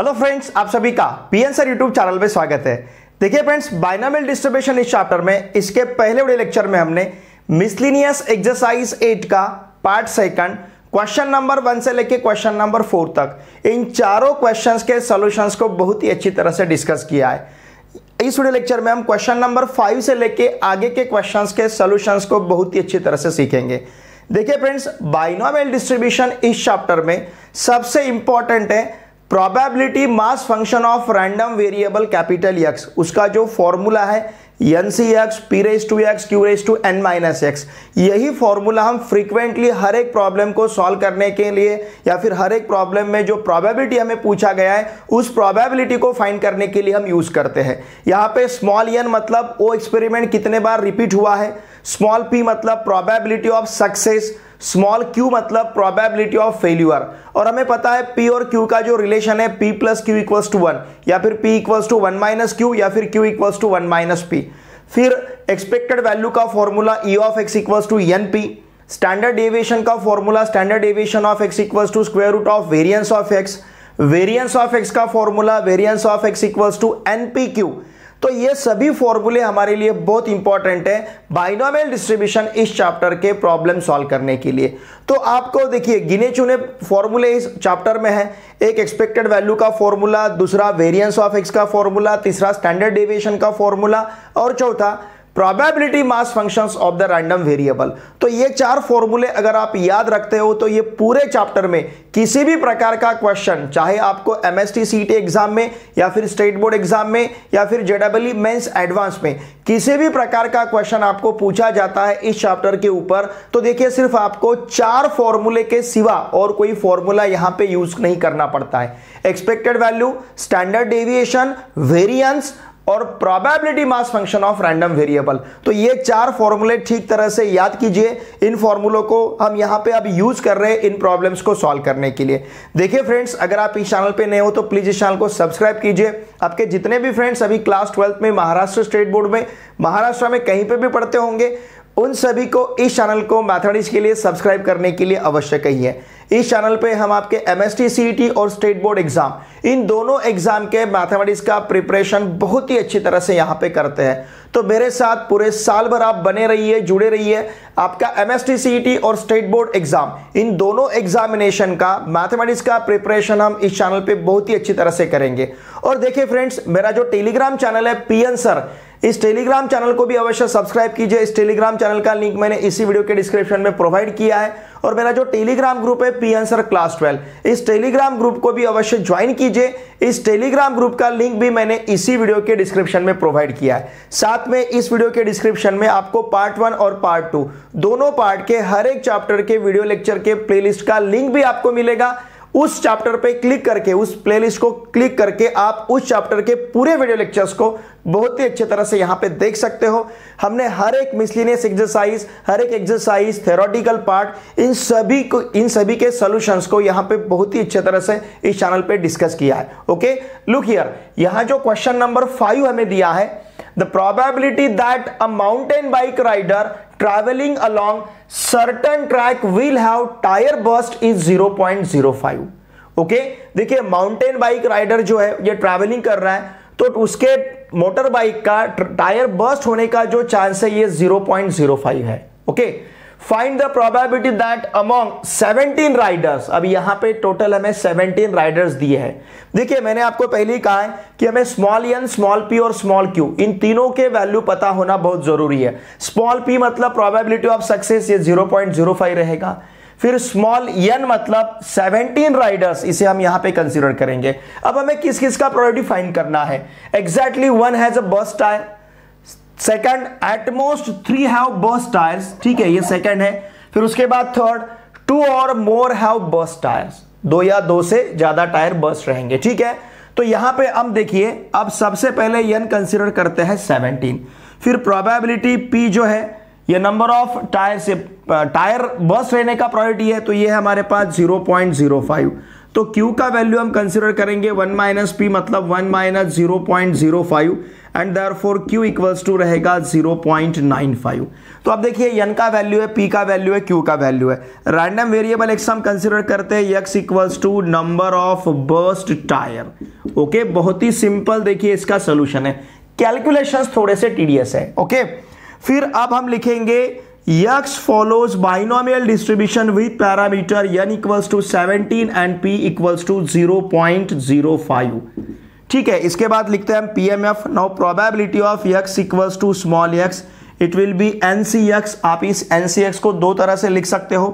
Hello friends, आप सभी का P N sir YouTube channel पे स्वागत है। देखिए फ्रेंड्स, बाइनोमियल डिस्ट्रीब्यूशन इस चैप्टर में इसके पहले बड़े लेक्चर में हमने मिसलिनियस एक्सरसाइज 8 का पार्ट सेकंड क्वेश्चन नंबर 1 से लेकर क्वेश्चन नंबर 4 तक इन चारों क्वेश्चंस के सॉल्यूशंस को बहुत ही अच्छी तरह से डिस्कस किया है। इस वीडियो लेक्चर में हम क्वेश्चन नंबर 5 से लेकर आगे के क्वेश्चंस के सॉल्यूशंस को बहुत ही अच्छी तरह से सीखेंगे। देखिए फ्रेंड्स, बाइनोमियल डिस्ट्रीब्यूशन इस चैप्टर में सबसे इंपॉर्टेंट है probability mass function of random variable capital x. उसका जो फॉर्मूला है NCX P(x), Q(n-x), यही फॉर्मूला हम फ्रीक्वेंटली हर एक प्रॉब्लम को सॉल्व करने के लिए या फिर हर एक प्रॉब्लम में जो प्रोबेबिलिटी हमें पूछा गया है उस प्रोबेबिलिटी को फाइंड करने के लिए हम यूज करते हैं। यहाँ पे स्मॉल n मतलब वो एक्सपेरिमेंट कितने बार रिपीट हुआ है, स्मॉल p मतलब probability of success, small q मतलब प्रोबेबिलिटी ऑफ फेल्यूर। और हमें पता है p और q का जो रिलेशन है p + q = 1 या फिर p = 1 - q या फिर q = 1 - p। फिर एक्सपेक्टेड वैल्यू का formula e(x = np), standard deviation का formula standard deviation of x = √(variance of x), variance of x का formula variance of x = npq। तो ये सभी फॉर्मूले हमारे लिए बहुत इंपॉर्टेंट है बाइनोमियल डिस्ट्रीब्यूशन इस चैप्टर के प्रॉब्लम सॉल्व करने के लिए। तो आपको देखिए गिने चुने फॉर्मूले इस चैप्टर में है। एक एक्सपेक्टेड वैल्यू का फॉर्मूला, दूसरा वेरियंस ऑफ एक्स का फॉर्मूला, तीसरा स्टैंडर्ड डेविएशन का फॉर्मूला और चौथा probability mass functions of the random variable. तो ये चार फॉर्मूले अगर आप याद रखते हो तो ये पूरे चैप्टर में किसी भी प्रकार का क्वेश्चन, चाहे आपको MHTCET एग्जाम में या फिर स्टेट बोर्ड एग्जाम में या फिर JEE मेंस एडवांस में किसी भी प्रकार का क्वेश्चन आपको पूछा जाता है इस चैप्टर के ऊपर, तो देखिए सिर्फ आपको चार फॉर्मूले के सिवा और कोई फॉर्मूला यहाँ पे यूज नहीं करना पड़ता है। Expected value, standard deviation, variance और probability mass function of random variable. तो ये चार फॉर्मूले ठीक तरह से याद कीजिए। इन फॉर्मूलों को हम यहाँ पे अब यूज कर रहे हैं इन प्रॉब्लम्स को सॉल्व करने के लिए। देखिए फ्रेंड्स, अगर आप इस चैनल पे नए हो तो प्लीज इस चैनल को सब्सक्राइब कीजिए। आपके जितने भी फ्रेंड्स अभी क्लास 12th में महाराष्ट्र स्टेट बोर्ड में महाराष्ट्र में कहीं पर भी पढ़ते होंगे उन सभी को इस चैनल को मैथमेटिक्स के लिए सब्सक्राइब करने के लिए अवश्य कहिए। इस चैनल पे हम आपके MHTCET और स्टेट बोर्ड एग्जाम, इन दोनों एग्जाम के मैथमेटिक्स का प्रिपरेशन बहुत ही अच्छी तरह से यहाँ पे करते हैं। तो मेरे साथ पूरे साल भर आप बने रहिए, जुड़े रहिए। आपका MHTCET और स्टेट बोर्ड एग्जाम, इन दोनों एग्जामिनेशन का मैथमेटिक्स का प्रिपरेशन हम इस चैनल पर बहुत ही अच्छी तरह से करेंगे। और देखिए फ्रेंड्स, मेरा जो टेलीग्राम चैनल है PN सर, इस टेलीग्राम चैनल को भी अवश्य सब्सक्राइब कीजिए। इस टेलीग्राम चैनल का लिंक मैंने इसी वीडियो के डिस्क्रिप्शन में प्रोवाइड किया है। और मेरा जो टेलीग्राम ग्रुप है पी आंसर क्लास 12, इस टेलीग्राम ग्रुप को भी अवश्य ज्वाइन कीजिए। इस टेलीग्राम ग्रुप का लिंक भी मैंने इसी वीडियो के डिस्क्रिप्शन में प्रोवाइड किया है। साथ में इस वीडियो के डिस्क्रिप्शन में आपको पार्ट 1 और पार्ट 2 दोनों पार्ट के हर एक चैप्टर के वीडियो लेक्चर के प्लेलिस्ट का लिंक भी आपको मिलेगा। उस चैप्टर पे क्लिक करके, उस प्लेलिस्ट को क्लिक करके आप उस चैप्टर के पूरे वीडियो लेक्चर्स को बहुत ही अच्छे तरह से यहाँ पे देख सकते हो। हमने हर एक मिसलिनियस एक्सरसाइज, हर एक एक्सरसाइज, थ्योरेटिकल पार्ट, इन सभी के सॉल्यूशंस को यहाँ पे बहुत ही अच्छे तरह से इस चैनल पे डिस्कस किया है। ओके, लुक हियर, यहाँ जो क्वेश्चन नंबर 5 हमें दिया है, the probability that a mountain bike rider travelling along certain track will have tyre burst is 0.05। Okay, देखिए माउंटेन बाइक राइडर जो है ये ट्रैवलिंग कर रहा है तो उसके मोटर बाइक का टायर बर्स्ट होने का जो चांस है ये 0.05 है। Okay, find the probability that among 17 riders. अब यहाँ पे टोटल हमें 17 राइडर्स दिए हैं। देखिए मैंने आपको पहले ही कहा है कि हमें स्मॉल n, स्मॉल p और स्मॉल q इन तीनों के वैल्यू पता होना बहुत जरूरी है। स्मॉल p मतलब प्रोबेबिलिटी ऑफ सक्सेस, ये 0.05 रहेगा। फिर स्मॉल n मतलब 17 राइडर्स, इसे हम यहाँ पे कंसीडर करेंगे। अब हमें किस किस का प्रोबेबिलिटी फाइंड करना है। Exactly 1 has a burst tyre, second at most 3 have burst tyres, ठीक है ये सेकंड है। फिर उसके बाद थर्ड 2 और मोर हैव बर्स्ट टायर्स, 2 या 2 से ज्यादा टायर बर्स्ट रहेंगे, ठीक है। तो यहां पे हम देखिए अब सबसे पहले n कंसीडर करते हैं 17, फिर प्रोबेबिलिटी p जो है ये नंबर ऑफ टायर से टायर बर्स्ट रहने का प्रोबेबिलिटी है तो ये हमारे पास 0.05। तो Q का वैल्यू हम कंसिडर करेंगे 1 माइनस पी मतलब 1 minus 0.05 and therefore Q equals to रहेगा 0.95। तो अब देखिए N का वैल्यू है, P का वैल्यू है, Q का वैल्यू है। रैंडम वेरिएबल X हम कंसिडर करते हैं, X equals to number of burst tyre. Okay, बहुत ही सिंपल देखिए इसका सोल्यूशन है, कैलकुलेशंस थोड़े से टीडीएस है। ओके, फिर अब हम लिखेंगे X follows binomial distribution with parameter n equals to 17 and p equals to 0.05। ठीक है, इसके बाद लिखते हैं हम PMF। Now probability of x equals to small x, it will be NCX। आप इस NCX को दो तरह से लिख सकते हो,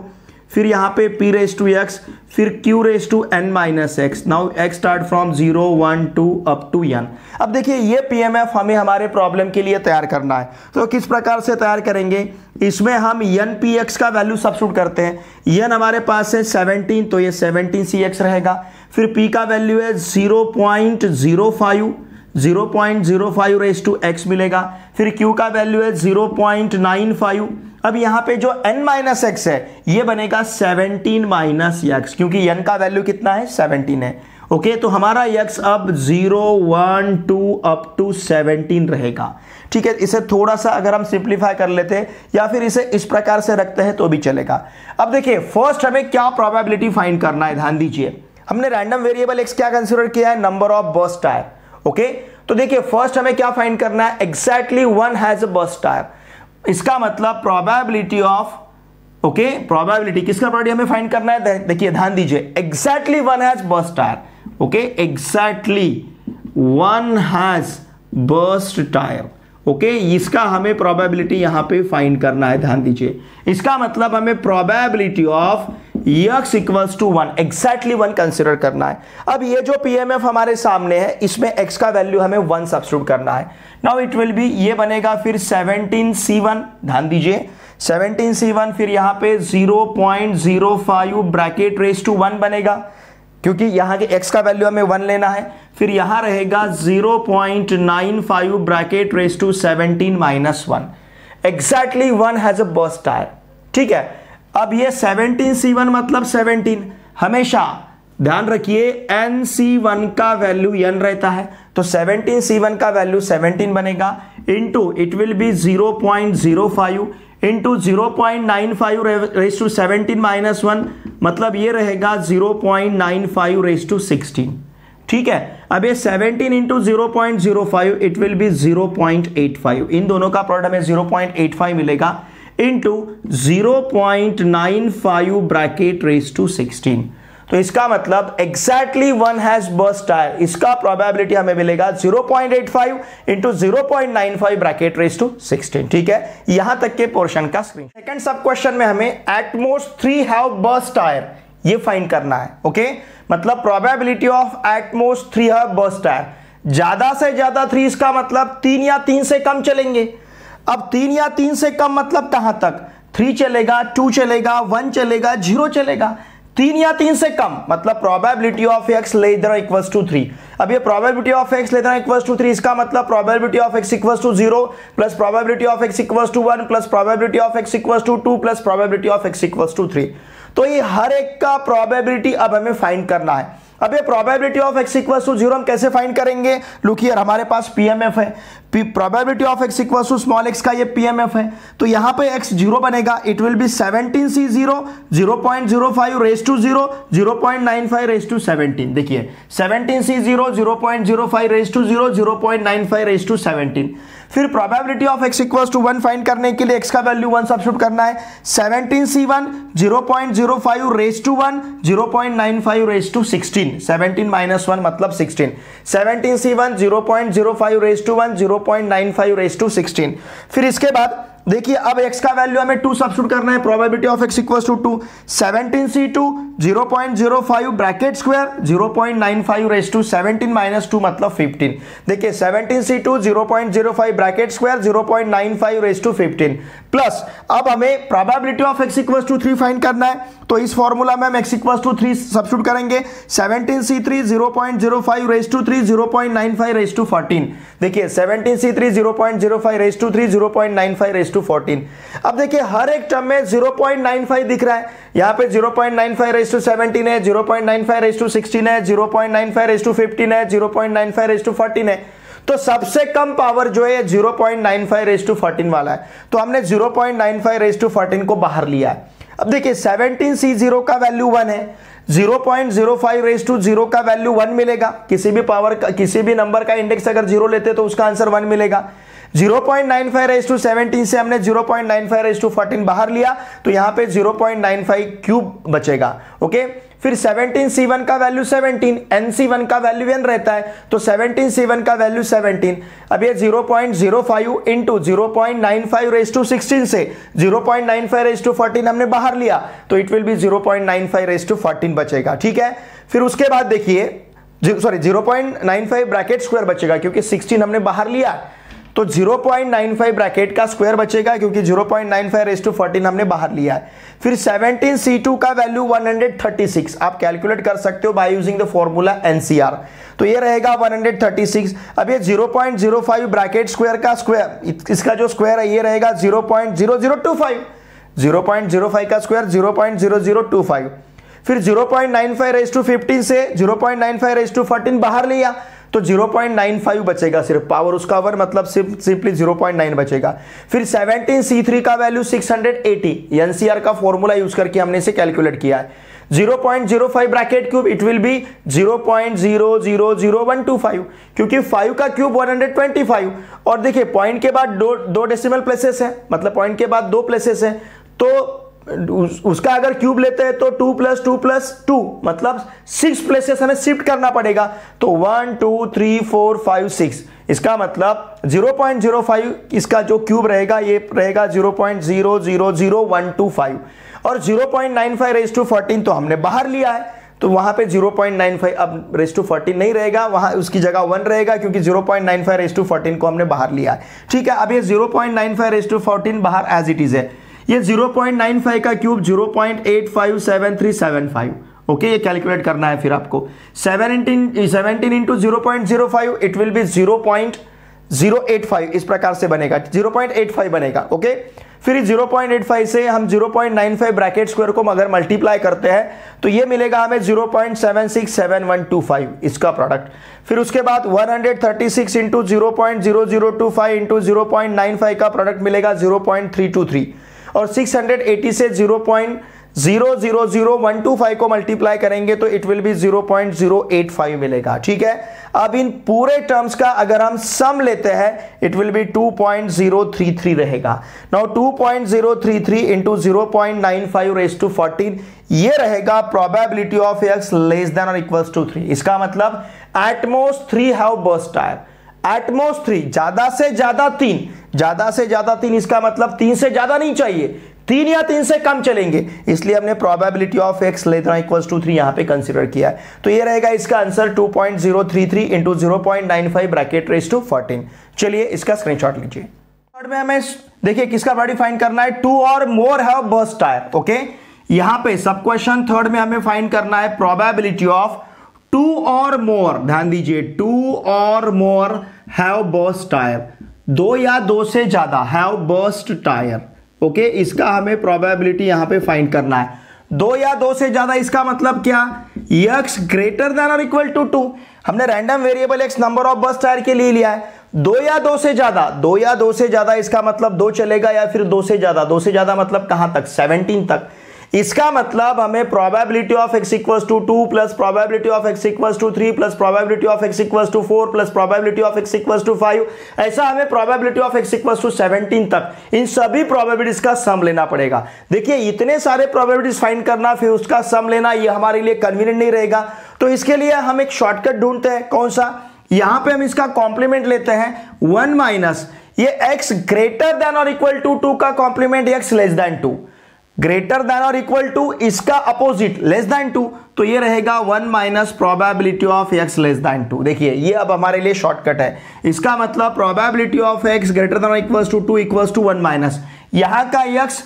फिर यहाँ पे p raise to x, फिर q raise to n minus x। Now x start from 0, 1, 2 up to n। अब देखिए ये PMF हमें हमारे प्रॉब्लम के लिए तैयार करना है, तो किस प्रकार से तैयार करेंगे? इसमें हम एन पी एक्स का वैल्यू सब्स्टिट्यूट करते हैं। एन हमारे पास है 17, तो ये 17 सी एक्स रहेगा। फिर पी का वैल्यू है 0.05 रेस टू एक्स मिलेगा। फिर क्यू का वैल्यू है 0.95। अब यहाँ पे जो एन माइनस एक्स है ये बनेगा 17 माइनस एक्स, क्योंकि एन का वैल्यू कितना है 17 है। ओके, तो हमारा एक्स अब 0, 1, 2 अप टू 17 रहेगा। ठीक है, इसे थोड़ा सा अगर हम सिंप्लीफाई कर लेते हैं या फिर इसे इस प्रकार से रखते हैं तो भी चलेगा। अब देखिए फर्स्ट हमें क्या प्रोबेबिलिटी फाइंड करना है, ध्यान दीजिए। हमने रैंडम वेरिएबल एक्स क्या कंसीडर किया है? Number of burst tyre. Okay, तो देखिए फर्स्ट हमें क्या फाइंड करना है? Exactly one has a burst tyre. इसका मतलब प्रोबेबिलिटी ऑफ, ओके, प्रोबेबिलिटी किसका हमें फाइंड करना है? देखिए ध्यान दीजिए, exactly one has burst tyre. Okay, exactly one has burst tyre. Okay, इसका हमें प्रोबेबिलिटी यहां पे फाइंड करना है, ध्यान दीजिए। इसका मतलब हमें probability of x equals to 1, exactly 1 consider करना है। अब ये जो पीएमएफ हमारे सामने है इसमें x का वैल्यू हमें 1 सब्स्टिट्यूट करना है। नाउ इट विल बी, ये बनेगा फिर 17c1, ध्यान दीजिए 17c1, फिर यहाँ पे 0.05 ब्रैकेट रेस टू 1 बनेगा, क्योंकि यहाँ के x का वैल्यू हमें 1 लेना है। फिर यहाँ रहेगा 0.95 bracket raise to 17 minus 1, exactly 1 has a burst tyre. ठीक है, अब ये 17c1 मतलब 17, हमेशा ध्यान रखिए nc1 का वैल्यू n रहता है, तो 17c1 का वैल्यू 17 बनेगा into it will be 0.05 into 0.95 raise to 17 minus 1, मतलब ये रहेगा 0.95 रेस टू 16। ठीक है, अब ये 17 इंटू 0.05 इट विल बी 0.85, इन दोनों का प्रोडक्ट हमें 0.85 मिलेगा इंटू 0.95 ब्रैकेट रेस टू 16। तो इसका मतलब exactly one has burst tyre, इसका प्रोबेबिलिटी हमें मिलेगा 0.85 इंटू 0.95 ब्रैकेट रेस टू 16। ठीक है, यहां तक के पोर्शन का स्क्रीन। सेकंड सब क्वेश्चन में हमें एटमोस्ट 3 हैव बर्स्ट टायर ये फाइंड करना है। ओके, मतलब probability of at most 3 have burst tyre, ज्यादा से ज्यादा 3, इसका मतलब 3 या 3 से कम चलेंगे। अब 3 या 3 से कम मतलब कहां तक? 3 चलेगा, 2 चलेगा, 1 चलेगा, 0 चलेगा। 3 या 3 से कम मतलब probability of x less than equals to 3। अब ये probability of x less than equals to 3, इसका मतलब probability of x equals to 0 plus probability of x equals to 1 plus probability of x equals to 2 plus probability of x equals to 3। तो ये हर एक का probability अब हमें find करना है। अब ये probability of x equals to 0 हम कैसे फाइंड करेंगे? लुक हियर, हमारे पास पीएमएफ है, probability of x equals to small X का ये पीएमएफ है। तो यहाँ पे एक्स 0 बनेगा, it will be 17c0 0.05 raise to 0 0.95 raise to 17। देखिए 17c0 0.05 raise to 0 0.95 raise to 17। फिर probability of x equals to 1 find करने के लिए एक्स का वैल्यू 1 सब्स्टिट्यूट करना है। 17c1 0.05 raise to 1 0.95 raise to 16, 17 minus 1 मतलब 16, 17c1 0.05 raise to 1 0.95 raise to 16। फिर इसके बाद देखिए अब x का वैल्यू हमें 2 सब्स्टिट्यूट करना है, probability of x equals to 2, 17c2 0.05 bracket square 0.95 raise to 17 minus 2 मतलब 15। देखिए 17c2 0.05 bracket square 0.95 raise to 15 plus, अब हमें probability of x equals to 3 find करना है, तो इस फॉर्मूला में हम x इक्वल्स टू 3 सब्स्टिट्यूट करेंगे, 17c3 0.05 raise to 3 0.95 raise to 14। देखिए 17c3 0.05 रेस टू 3 0.95 रेस 14. अब देखिए हर एक टर्म में 0.95 दिख रहा है, यहाँ पे 0.95 है, 0.95 है, 0.95 है, 0.95 है, तो सबसे कम पावर जो है 0.95 वाला है, तो हमने 0.95 को बाहर लिया है। अब देखिए 17C0 का वैल्यू 1 है, 0.05 का वैल्यू 1 मिलेगा, किसी भी पावर का किसी भी नंबर का इंडेक्स अगर 0 लेते तो उसका आंसर 1 मिलेगा। 0.95 से हमने 0.95 बाहर लिया तो यहाँ पे 0.95 क्यूब बचेगा, ओके। फिर 17C1 का वैल्यू 17, NC1 का वैल्यू n रहता है, तो 17C1 का वैल्यू 17। अब ये 0.05 इंटू 0.95 से 0.95 हमने बाहर लिया तो इट विल बी 0.95 बचेगा, ठीक है। फिर उसके बाद देखिए सॉरी 0.95 ब्रैकेट स्क्वायर बचेगा क्योंकि 16 हमने बाहर लिया तो 0.95 ब्रैकेट का स्क्वायर बचेगा क्योंकि 0.95 हमने बाहर लिया है। फिर 17C2 का वैल्यू 136 आप कैलकुलेट कर सकते हो by using the formula NCR, तो ये रहेगा 136। अब ये 0.05 ब्रैकेट स्क्वायर का स्क्वायर, इसका जो स्क्वायर है ये रहेगा 0.0025, 0.05 का स्क्वायर 0.0025। फिर 0.95 से 0.95 बाहर लिया तो 0.95 बचेगा, सिर्फ पावर उसका वन मतलब सिंपली 0.9 बचेगा। फिर 17C3 का वैल्यू 680, एनसीआर का फॉर्मूला यूज करके हमने इसे कैलकुलेट किया है। 0.05 bracket cube it will be 0.000125 क्योंकि 5 का क्यूब 125 और देखिए पॉइंट के बाद दो डेसिमल प्लेसेस है, मतलब पॉइंट के बाद दो प्लेसेस है, तो उसका अगर क्यूब लेते हैं तो 2 + 2 + 2 मतलब 6 प्लेसेस हमें शिफ्ट करना पड़ेगा, तो 1 2 3 4 5 6, इसका मतलब 0.05 इसका जो क्यूब रहेगा ये रहेगा 0.00125 और 0.95 तो हमने बाहर लिया है तो वहां पे 0.95 अब रेस टू 14 नहीं रहेगा, वहां उसकी जगह 1 रहेगा क्योंकि 0.95 रेस टू 14 को हमने बाहर लिया है, ठीक है। अब ये 0.95 रेस टू 14 बाहर एज इट इज है, ये 0.95 का क्यूब 0.857375, ओके, ये कैलकुलेट करना है। फिर आपको 17 इंटू 0.05 इट विल बी 0.085, इस प्रकार से बनेगा 0.85 बनेगा, ओके। फिर 0.85 से हम 0.95 ब्रैकेट स्क्वायर को अगर मल्टीप्लाई करते हैं तो ये मिलेगा हमें 0.767125 इसका प्रोडक्ट। फिर उसके बाद 136 इंटू 0.0025 इंटू 0.95 का प्रोडक्ट मिलेगा 0.323 और 680 से 0.000125 को मल्टीप्लाई करेंगे तो इट विल बी 0.085 मिलेगा, ठीक है। अब इन पूरे टर्म्स का अगर हम सम लेते हैं इट विल बी 2.033 रहेगा। नाउ 2.033 इंटू 0.95 रेस टू 14 ये रहेगा probability of x less than और इक्वल्स टू 3, इसका मतलब at most 3 have burst tyre, at most 3 ज्यादा से ज्यादा 3, ज्यादा से ज्यादा 3 इसका मतलब 3 से ज्यादा नहीं चाहिए, 3 या 3 से कम चलेंगे, इसलिए हमने probability of x less than equals to 3 यहाँ पे कंसिडर किया है, तो ये रहेगा इसका answer 2.033 into 0.95 bracket raise to 14। चलिए इसका स्क्रीनशॉट लीजिए। थर्ड में हमें देखिए किसका बॉडी फाइंड करना है, 2 और more have burst tyre, okay. यहाँ पे सब क्वेश्चन थर्ड में हमें फाइंड करना है प्रोबेबिलिटी ऑफ 2 और मोर, ध्यान दीजिए 2 और मोर हैव बर्स्ट टायर, 2 या 2 से ज्यादा हैव बर्स्ट टायर, ओके, इसका हमें प्रोबेबिलिटी यहां पे फाइंड करना है। 2 या 2 से ज्यादा इसका मतलब क्या, x ग्रेटर देन और इक्वल टू 2, हमने random variable x number of burst tyre के लिए लिया है। 2 या 2 से ज्यादा, 2 या 2 से ज्यादा इसका मतलब 2 चलेगा या फिर 2 से ज्यादा, 2 से ज्यादा मतलब कहां तक, 17 तक, इसका मतलब हमें probability of x equals to 2 plus probability of x equals to 3 plus probability of x equals to 4 plus probability of x equals to 5, ऐसा हमें probability of x equals to 17 तक इन सभी प्रोबेबिलिटीज का सम लेना पड़ेगा। देखिए इतने सारे प्रोबेबिलिटीज फाइंड करना फिर उसका सम लेना ये हमारे लिए कन्वीनियंट नहीं रहेगा, तो इसके लिए हम एक शॉर्टकट ढूंढते हैं, कौन सा, यहां पे हम इसका कॉम्प्लीमेंट लेते हैं 1 माइनस ये x ग्रेटर देन और इक्वल टू 2 का complement x less than 2, greater than और इक्वल टू इसका अपोजिट लेस देन 2, तो ये रहेगा 1 minus probability of x less than 2। देखिए ये अब हमारे लिए शॉर्टकट है, इसका मतलब probability of x greater than और equals to 2 equals to 1 minus, यहाँ का x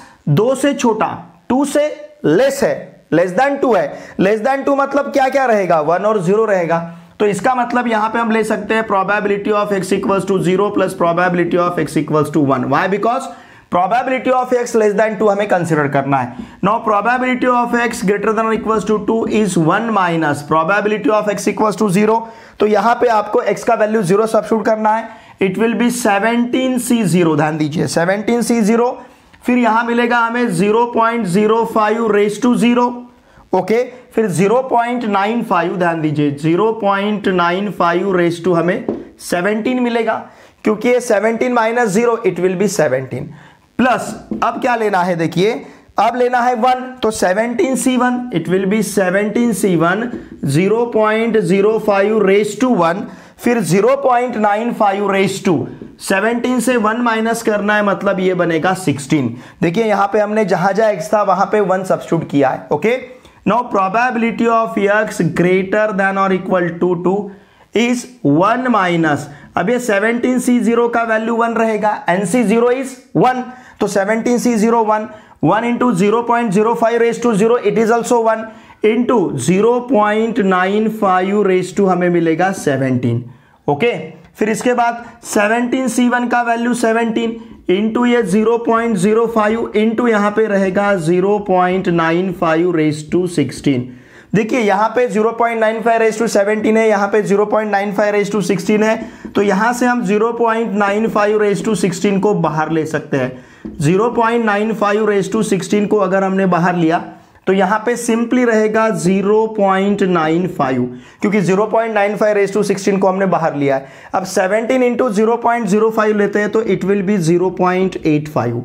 2 से छोटा 2 से लेस है, लेस देन 2 है, लेस देन 2 मतलब क्या क्या रहेगा, 1 और 0 रहेगा, तो इसका मतलब यहाँ पे हम ले सकते हैं probability of x equals to 0 plus probability of x equals to 1, why because probability of x less than 2 हमें कंसिडर करना है. Now probability of x greater than और equals to 2 is 1 minus probability of x equals to 0. तो यहां पे आपको x का value 0 substitute करना है. It will be 17c0. ध्यान दीजिए 17c0. फिर यहां मिलेगा हमें 0.05 रेज टू 0. ओके, फिर 0.95 ध्यान दीजिए 0.95 रेज टू हमें 17 मिलेगा क्योंकि ये 17 minus 0 it will be 17 plus अब क्या लेना है देखिए अब लेना है 1 तो 17c1 it will be 17c1 0.05 raise to 1 फिर 0.95 रेज टू 17 से 1 माइनस करना है मतलब ये बनेगा 16. देखिए यहाँ पे हमने जहाँ जहाँ x था वहाँ पे 1 सब्स्टिट्यूट किया है. Okay, now probability of x greater than और इक्वल टू 2 इज 1 माइनस अब ये 17c0 का वैल्यू 1 रहेगा. nc0 इज 1 तो 17c0 1 1 into 0.05 raise to 0 it is also 1 into 0.95 raise to हमें मिलेगा 17. ओके, फिर इसके बाद 17c1 का वैल्यू 17 इंटू ये 0.05 इंटू यहाँ पे रहेगा 0.95 रेज टू 16. देखिए यहाँ पे 0.95 रेज टू 17 है, यहाँ पे 0.95 रेज टू 16 है तो यहाँ से हम 0.95 रेज टू 16 को बाहर ले सकते हैं. 0.95 रेज टू 16 को अगर हमने बाहर लिया तो यहां पे सिंपली रहेगा 0.95 क्योंकि 0.95 रेज टू 16 को हमने बाहर लिया है. अब 17 इंटू 0.05 लेते हैं तो इट विल बी 0.85.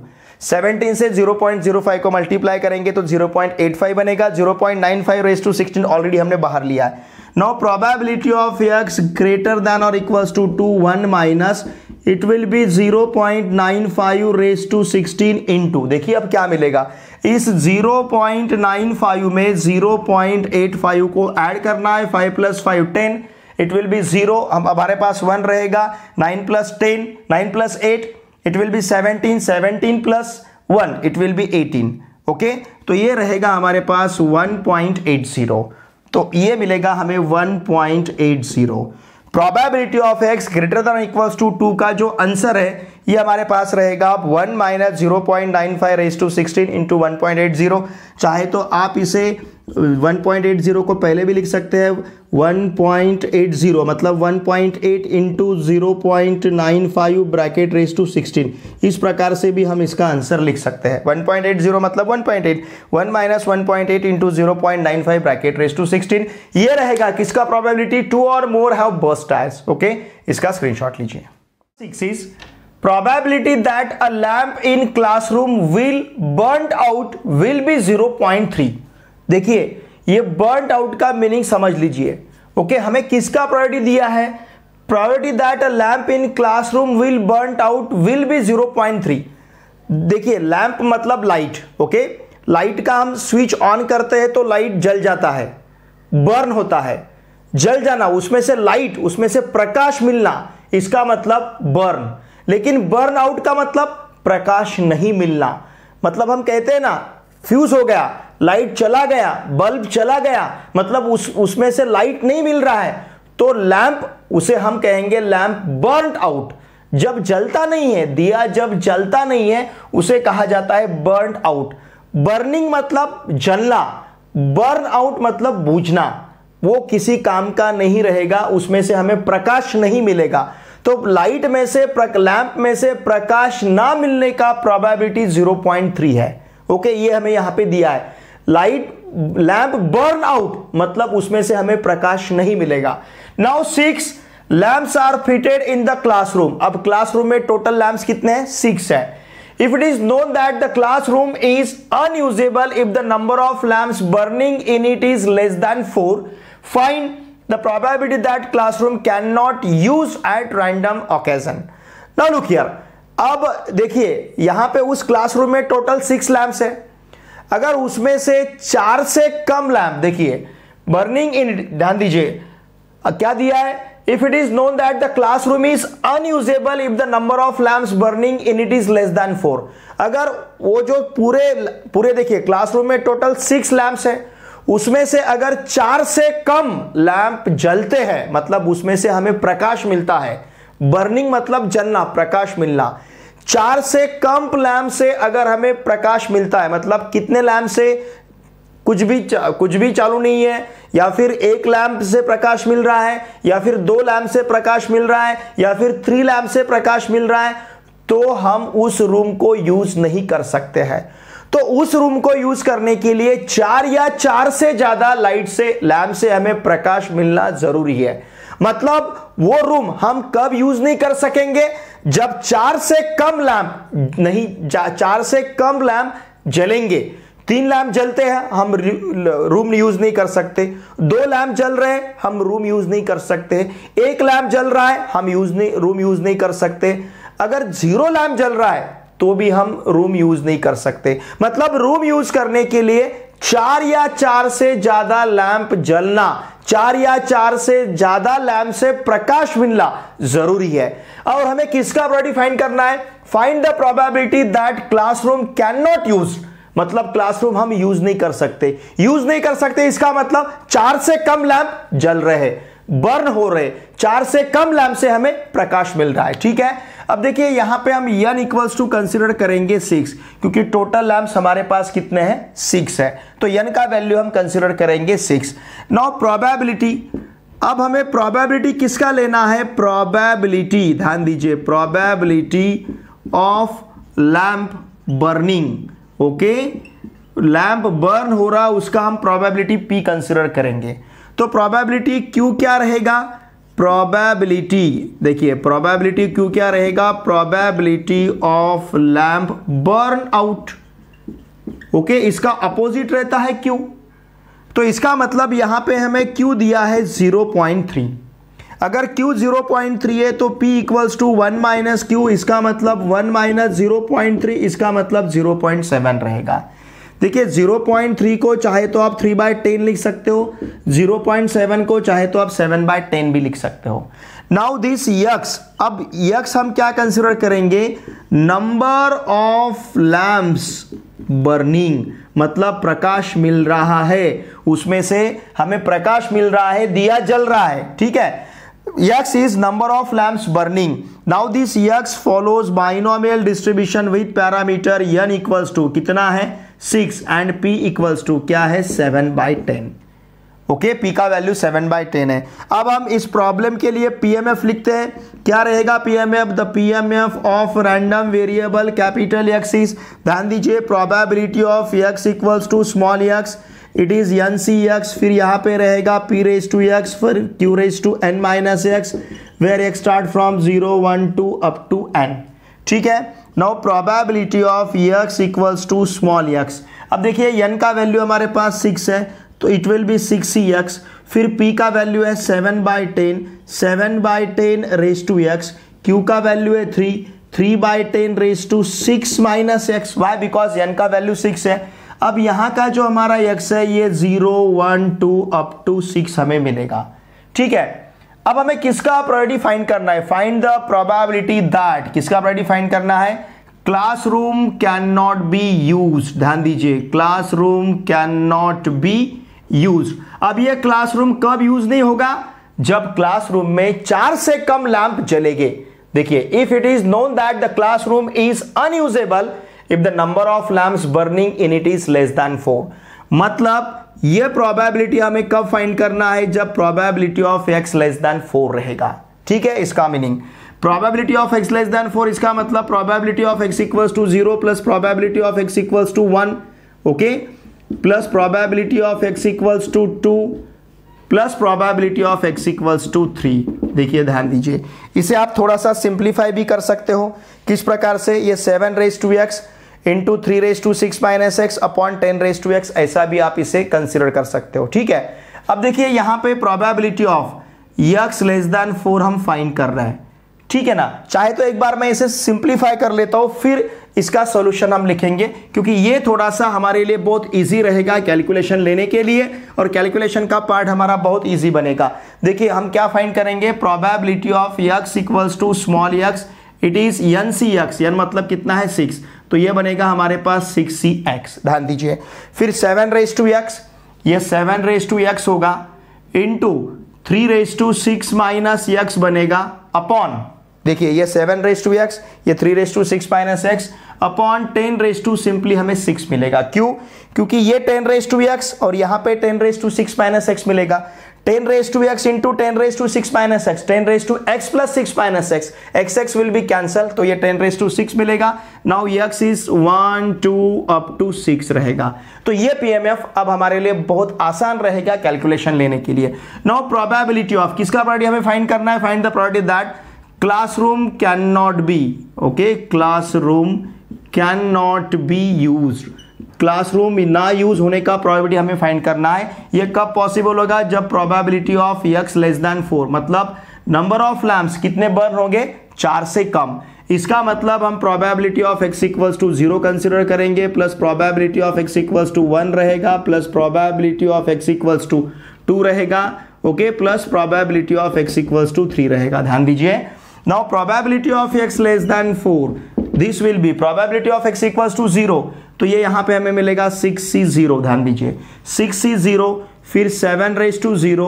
17 से 0.05 को मल्टीप्लाई करेंगे तो 0.85 बनेगा. 0.95 रेज टू 16 ऑलरेडी हमने बाहर लिया है. Now probability of x greater than और equals to 2 1 minus it will be 0.95 raise to 16 into देखिए अब क्या मिलेगा. इस 0.95 में 0.85 को ऐड करना है. 5 प्लस 5 10 इट विल बी 0 हमारे पास 1 रहेगा. 9 plus 10 9 plus 8 it will be 17 17 plus 1 it will be 18. Okay, तो ये रहेगा हमारे पास 1.80 तो ये मिलेगा हमें 1.80. Probability of x greater than equals to 2 का जो आंसर है ये हमारे पास रहेगा 1 माइनस 0.95 रेज टू 16 इंटू 1.80. चाहे तो आप इसे 1.80 को पहले भी लिख सकते हैं 1.80 मतलब 1.8 इंटू 0.95 ब्रैकेट रेज टू 16 इस प्रकार से भी हम इसका आंसर लिख सकते हैं. 1.80 मतलब 1.8 1 minus 1.8 into 0.95 bracket raise to 16 ये रहेगा किसका प्रोबेबिलिटी 2 और more have burst tyres. Okay, इसका स्क्रीनशॉट लीजिए. 6 is Probability that a lamp in classroom will burnt out will be 0.3. देखिए ये burnt out का मीनिंग समझ लीजिए. ओके, हमें किसका प्रायोरिटी दिया है. Priority that a lamp in classroom will burnt out will be 0.3. देखिए लैम्प मतलब लाइट. ओके, लाइट का हम स्विच ऑन करते हैं तो लाइट जल जाता है, बर्न होता है. जल जाना उसमें से लाइट उसमें से प्रकाश मिलना इसका मतलब बर्न. लेकिन बर्न आउट का मतलब प्रकाश नहीं मिलना. मतलब हम कहते हैं ना फ्यूज हो गया, लाइट चला गया, बल्ब चला गया मतलब उसमें से लाइट नहीं मिल रहा है तो लैंप उसे हम कहेंगे लैंप बर्न आउट. जब जलता नहीं है दिया जब जलता नहीं है उसे कहा जाता है बर्न आउट. बर्निंग मतलब जलना, बर्न आउट मतलब बूझना. वो किसी काम का नहीं रहेगा, उसमें से हमें प्रकाश नहीं मिलेगा तो लाइट में से लैंप में से प्रकाश ना मिलने का प्रोबेबिलिटी 0.3 है. ओके, ये हमें यहां पे दिया है. लाइट लैंप बर्न आउट मतलब उसमें से हमें प्रकाश नहीं मिलेगा. Now 6 lamps are fitted in the classroom. अब क्लासरूम में टोटल लैंप्स कितने हैं 6 है. If it is known that the classroom is unusable if the number of lamps burning in it is less than 4 find the probability that classroom cannot use at random occasion. Now look here. अब देखिए यहां पे उस classroom में total 6 lamps है. अगर उसमें से 4 से कम लैम्प देखिए बर्निंग इन ध्यान दीजिए क्या दिया है. If it is known that the classroom is unusable if the number of lamps burning in it is less than 4. अगर वो जो पूरे देखिए क्लासरूम में टोटल 6 लैम्प्स है उसमें से अगर 4 से कम लैंप जलते हैं मतलब उसमें से हमें प्रकाश मिलता है. बर्निंग मतलब जलना प्रकाश मिलना. 4 से कम लैम्प से अगर हमें प्रकाश मिलता है, मतलब कितने लैम्प से कुछ भी चालू नहीं है, या फिर एक लैम्प से प्रकाश मिल रहा है, या फिर दो लैम्प से प्रकाश मिल रहा है, या फिर 3 लैम्प से प्रकाश मिल रहा है, तो हम उस रूम को यूज नहीं कर सकते हैं। तो उस रूम को यूज करने के लिए 4 या 4 से ज्यादा लाइट से लैम्प से हमें प्रकाश मिलना जरूरी है। मतलब वो रूम हम कब यूज नहीं कर सकेंगे, जब 4 से कम लैम्प जलेंगे। 3 लैम्प जलते हैं, हम रूम यूज नहीं कर सकते। 2 लैम्प जल रहे हैं, हम रूम यूज नहीं कर सकते। 1 लैम्प जल रहा है, हम रूम यूज नहीं कर सकते। अगर 0 लैम्प जल रहा है तो भी हम रूम यूज नहीं कर सकते। मतलब रूम यूज करने के लिए 4 या 4 से ज्यादा लैंप जलना, 4 या 4 से ज्यादा लैंप से प्रकाश मिलना जरूरी है। और हमें किसका प्रोबेबिलिटी फाइंड करना है, find the probability that classroom can not use. मतलब क्लासरूम हम यूज नहीं कर सकते। यूज नहीं कर सकते इसका मतलब 4 से कम लैंप जल रहे, बर्न हो रहे, 4 से कम लैंप से हमें प्रकाश मिल रहा है। ठीक है, अब देखिए यहां पे हम n इक्वल्स टू कंसिडर करेंगे 6, क्योंकि टोटल लैम्प्स हमारे पास कितने हैं, 6 है, तो n का वैल्यू हम कंसिडर करेंगे 6। नाउ प्रोबेबिलिटी, अब हमें प्रोबेबिलिटी किसका लेना है, प्रोबेबिलिटी, ध्यान दीजिए, probability of lamp burning. Okay, lamp burn हो रहा उसका हम प्रोबेबिलिटी p कंसिडर करेंगे। तो प्रोबेबिलिटी q क्या रहेगा, प्रोबेबिलिटी, देखिए प्रोबेबिलिटी q क्या रहेगा, probability of lamp burn out. Okay, इसका अपोजिट रहता है q, तो इसका मतलब यहां पे हमें q दिया है 0.3। अगर q 0.3 है तो p equals to 1 minus q, इसका मतलब 1 माइनस 0.3, इसका मतलब 0.7 रहेगा। देखिए 0.3 को चाहे तो आप 3/10 लिख सकते हो, 0.7 को चाहे तो आप 7/10 भी लिख सकते हो। नाउ दिस यक्स, अब यक्स हम क्या कंसिडर करेंगे, नंबर ऑफ लैम्प्स बर्निंग, मतलब प्रकाश मिल रहा है, उसमें से हमें प्रकाश मिल रहा है, दिया जल रहा है। ठीक है, x is number of lamps burning. Now this x follows binomial distribution with parameter n equals to कितना है 6 and p equals to क्या है 7/10. ओके, p का वैल्यू 7/10 है। अब हम इस प्रॉब्लम के लिए pmf लिखते हैं, क्या रहेगा pmf, the pmf of random variable capital x is, ध्यान दीजिए probability of x equals to small x, it is N C x, फिर यहाँ पे रहेगा पी रेज टू एक्स, फिर Q raise to N minus x, where x start from 0, 1, 2 up to n। ठीक है, now probability of x equals to small x. अब देखिए n का वैल्यू हमारे पास 6 है, तो इट विल बी 6 एक्स, फिर p का वैल्यू है 7/10, 7/10 रेज टू एक्स, क्यू का वैल्यू है 3, 3/10 raise to 6 minus x. Why, because n का वैल्यू 6 है। अब यहाँ का जो हमारा x है ये 0, 1, 2 up to 6 हमें मिलेगा। ठीक है, अब हमें किसका प्रोबेबिलिटी फाइंड करना है, फाइंड द प्रोबेबिलिटी दैट, किसका प्रोबेबिलिटी फाइंड करना है, classroom can not be used. ध्यान दीजिए, classroom can not be used. अब ये क्लासरूम कब यूज नहीं होगा, जब क्लासरूम में 4 से कम लैंप जलेंगे। देखिए, if it is known that the classroom is unusable if the number of lamps burning in it is less than 4। मतलब ये प्रोबेबिलिटी हमें कब फाइंड करना है, जब probability of x less than 4 रहेगा। ठीक है, इसका meaning probability of x less than 4, इसका मतलब probability of x equals to 0 plus probability of x equals to 1, okay, plus probability of x equals to 2 plus probability of x equals to 3। देखिए, ध्यान दीजिए, इसे आप थोड़ा सा सिंप्लीफाई भी कर सकते हो। किस प्रकार से, ये 7 raise to x into 3 raise to 6 minus x upon 10 raise to x, ऐसा भी आप इसे कंसिडर कर सकते हो। ठीक है, अब देखिए यहाँ पे probability of x less than 4 हम फाइंड कर रहे हैं। ठीक है ना, चाहे तो एक बार मैं इसे सिंप्लीफाई कर लेता हूँ, फिर इसका सॉल्यूशन हम लिखेंगे, क्योंकि ये थोड़ा सा हमारे लिए बहुत इजी रहेगा कैलकुलेशन लेने के लिए, और कैलकुलेशन का पार्ट हमारा बहुत इजी बनेगा। देखिए, हम क्या फाइंड करेंगे, probability of x equals to small x, it is N C x, N मतलब कितना है 6, तो ये बनेगा हमारे पास 6 सी एक्स। ध्यान दीजिए, फिर 7 रेज टू x, ये 7 रेज टू x होगा, into 3 raise to 6 minus x बनेगा, अपॉन देखिए ये 7 raised to x, ये 3 raised to 6 minus x upon 10 raised to simply हमें 6 मिलेगा। क्यों? क्योंकि ये 10 raised to x और यहाँ पे 10 raised to 6 माइनस एक्स मिलेगा। 10 raised to x into 10 raised to 6 minus x, 10 raised to x plus 6 minus x, x will be cancelled, तो ये 10 raised to 6 मिलेगा। now x is 1, 2 up to 6 रहेगा। तो ये PMF अब हमारे लिए बहुत आसान रहेगा कैलकुलेशन लेने के लिए। now probability of किसका प्रोबेबिलिटी हमें फाइंड करना है, find the probability that classroom can not be, okay, classroom can not be used, classroom ना यूज होने का प्रोबेबिलिटी हमें फाइंड करना है। ये कब पॉसिबल होगा, जब probability of x less than 4, मतलब नंबर ऑफ लैम्प्स कितने बर्न होंगे, 4 से कम। इसका मतलब हम probability of x equals to 0 consider करेंगे, plus probability of x equals to 1 रहेगा, plus probability of x equals to 2 रहेगा, okay, plus probability of x equals to 3 रहेगा। ध्यान दीजिए, now probability of x less than 4, this will be probability of x equals to 0, तो ये यहाँ पे हमें मिलेगा 6c0, ध्यान दीजिए 6c0, फिर 7 raised to 0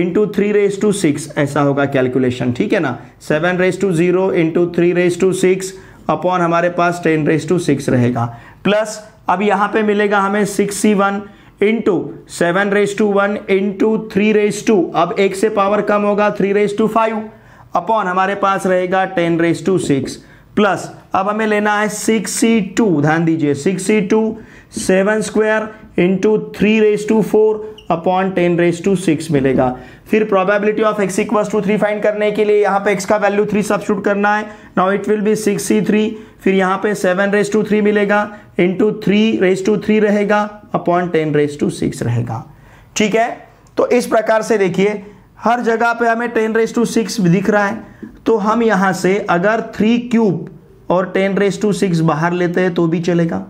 into 3 raised to 6 ऐसा होगा कैलकुलेशन, ठीक है ना। 7 raised to 0 into 3 raised to 6 upon हमारे पास 10 raised to 6 रहेगा, प्लस अब यहाँ पे मिलेगा हमें 6c1 into 7 raised to 1 into 3 raised to, अब 1 से पावर कम होगा 3 raised to 5 अपॉन हमारे पास रहेगा 10 raised to 6, प्लस अब हमें लेना है 6c2, ध्यान दीजिए 6c2 7 square into 3 raised to 4 upon 10 raised to 6 मिलेगा। फिर probability of x equals to 3 find करने के लिए यहाँ पे x का वैल्यू 3 सब्स्टिट्यूट करना है। Now it will B 6c3, फिर यहाँ पे 7 raised to 3 मिलेगा इंटू 3 raised to 3 रहेगा अपॉन 10 raised to 6 रहेगा, ठीक है। तो इस प्रकार से देखिए हर जगह पे हमें 10 raised to 6 दिख रहा है, तो हम यहाँ से अगर 3³ और 10 raised to 6 बाहर लेते हैं तो भी चलेगा।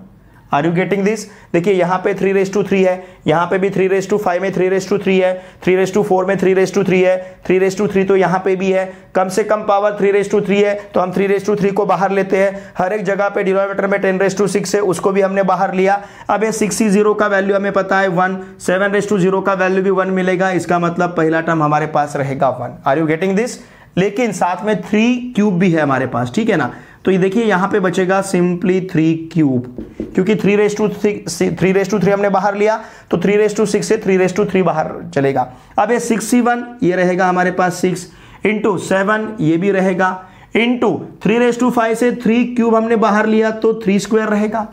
Are you getting this? देखिए यहाँ पे 3 raised to 3 है, यहाँ पे भी 3 raised to 5 में 3 raised to 3 है, 3 raised to 4 में 3 raised to 3 है, 3 raised to 3 तो यहाँ पे भी है, कम से कम पावर 3 raised to 3 है, तो हम 3 raised to 3 को बाहर लेते हैं। हर एक जगह पे डिनोमिनेटर में 10 raised to 6 है, उसको भी हमने बाहर लिया। अब ये 6c0 का वैल्यू हमें पता है 1, 7 raised to 0 का वैल्यू भी 1 मिलेगा, इसका मतलब पहला टर्म हमारे पास रहेगा 1। Are you getting this? लेकिन साथ में 3³ भी है हमारे पास, ठीक है ना। तो ये देखिए यहाँ पे बचेगा सिंपली 3³ क्योंकि 3 raised to 3 हमने बाहर लिया, तो 3 raised to 6 से 3 raised to 3 बाहर चलेगा। अब ये 6c1 ये रहेगा हमारे पास 6 इंटू 7 ये भी रहेगा इंटू 3 raised to 5 से 3³ हमने बाहर लिया तो 3² रहेगा,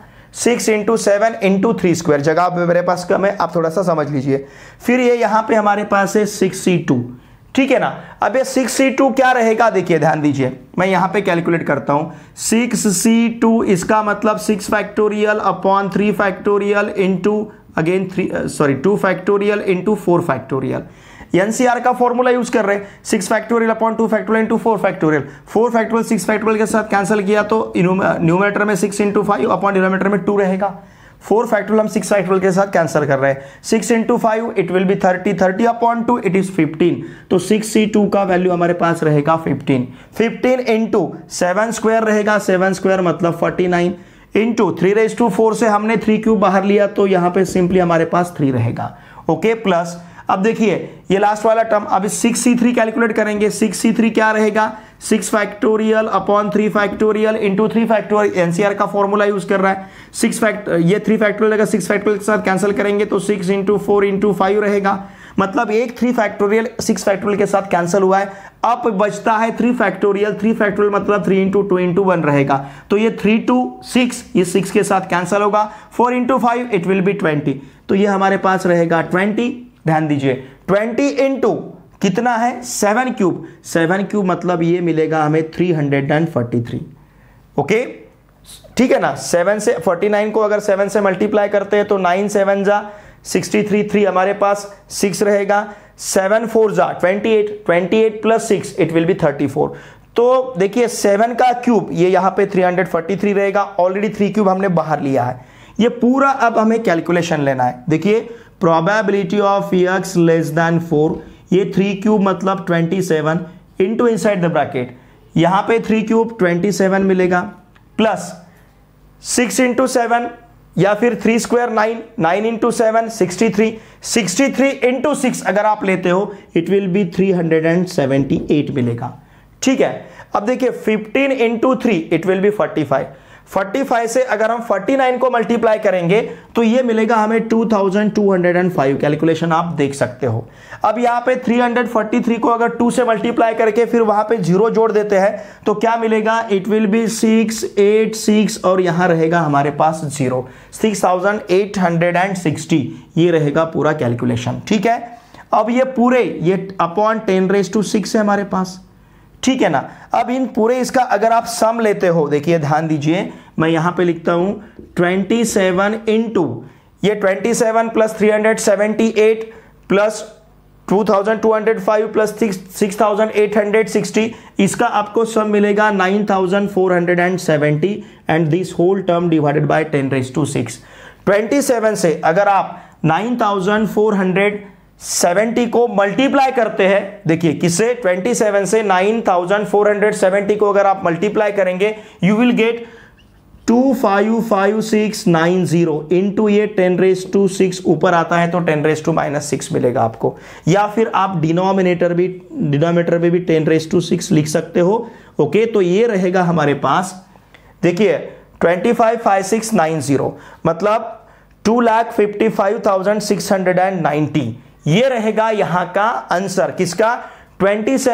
6 इंटू 7 इंटू 3² जगह मेरे पास कम है, आप थोड़ा सा समझ लीजिए। फिर ये यहाँ पे हमारे पास है 6c2, ठीक है ना। अब ये 6c2 क्या रहेगा, देखिए ध्यान दीजिए मैं यहाँ पे कैलकुलेट करता हूँ। 6c2 इसका मतलब 6 factorial upon 3 factorial into again 2 factorial into 4 factorial. NCR का फॉर्मूला यूज कर रहे हैं, 6 factorial upon 2 factorial into 4 factorial, 4 factorial 6 factorial के साथ कैंसिल किया तो न्यूमरेटर में 6 इंटू 5 अपॉन डिनोमिनेटर में 2 रहेगा। 4 फैक्टोरियल हम 6 फैक्टोरियल के साथ कैंसिल कर रहे हैं, 6 into 5 it will be 30, 30 upon 2 it is 15, तो 6c2 का वैल्यू हमारे पास रहेगा 15, 15 इंटू 7² रहेगा, 7² मतलब 49 इंटू 3 raised to 4 से हमने 3³ बाहर लिया तो यहाँ पे सिंपली हमारे पास 3 रहेगा, ओके। प्लस अब देखिए ये लास्ट वाला टर्म, अब 6c3 कैलकुलेट करेंगे। 6c3 क्या रहेगा, 6 factorial upon 3 factorial into 3 factorial, NCR का फॉर्मूला यूज कर रहा है। 3 फैक्टोरियल अगर 6 फैक्टोरियल के साथ कैंसिल करेंगे तो 6 into 4 into 5 रहेगा, मतलब एक 3 फैक्टोरियल 6 फैक्टोरियल के साथ कैंसिल हुआ है। अब बचता है 3 फैक्टोरियल, 3 फैक्टोरियल मतलब 3 into 2 into 1 रहेगा, तो ये 3 to 6 ये 6 के साथ कैंसिल होगा, 4 into 5 इट विल बी 20, तो ये हमारे पास रहेगा 20। ध्यान दीजिए 20 इंटू कितना है 7³ 7³ मतलब ये मिलेगा हमें 343, ओके, ठीक है ना। 7 से 49 को अगर 7 से मल्टीप्लाई करते हैं तो 9 7 जा 63 3 हमारे पास 6 रहेगा, 7 4 जा 28 प्लस 6 इट विल बी 34, तो देखिए 7 का क्यूब ये यहाँ पे 343 रहेगा, ऑलरेडी 3³ हमने बाहर लिया है। ये पूरा अब हमें कैलकुलेशन लेना है। देखिए probability of x less than 4 ये 3³ मतलब 27 इंटू इनसाइड द ब्रैकेट यहाँ पे 3³ 27 मिलेगा, प्लस 6 into 7 या फिर 3² 9 इंटू 7 63 इंटू 6 अगर आप लेते हो इट विल बी 378 मिलेगा, ठीक है। अब देखिए 15 × 3 इट विल बी 45। 45 से अगर हम 49 को मल्टीप्लाई करेंगे तो ये मिलेगा हमें 2205। कैलकुलेशन आप देख सकते हो। अब यहाँ पे 343 को अगर 2 से मल्टीप्लाई करके फिर वहाँ पे जीरो जोड़ देते हैं तो क्या मिलेगा, इट विल बी 686 और यहाँ रहेगा हमारे पास जीरो, 6860। ये रहेगा पूरा कैलकुलेशन, ठीक है। अब ये पूरे ये अपॉन 10⁶ है हमारे पास, ठीक है ना। अब इन पूरे इसका अगर आप सम लेते हो, देखिए ध्यान दीजिए, मैं यहाँ पे लिखता हूँ 27 × ये 27 प्लस 378 प्लस 2205 प्लस 6860, इसका आपको सम मिलेगा 9470 and this whole term divided by 10⁶। 27 से अगर आप 9470 को मल्टीप्लाई करते हैं, देखिए किससे, 27 से 9470 को अगर आप मल्टीप्लाई करेंगे यू विल गेट 255690 इंटू ये 10⁶। ऊपर आता है तो 10⁻⁻⁶ मिलेगा आपको, या फिर आप डिनोमिनेटर में भी 10⁶ लिख सकते हो, ओके। तो ये रहेगा हमारे पास, देखिए 255690 मतलब 2,55,690। ये रहेगा यहाँ का आंसर, किसका, 27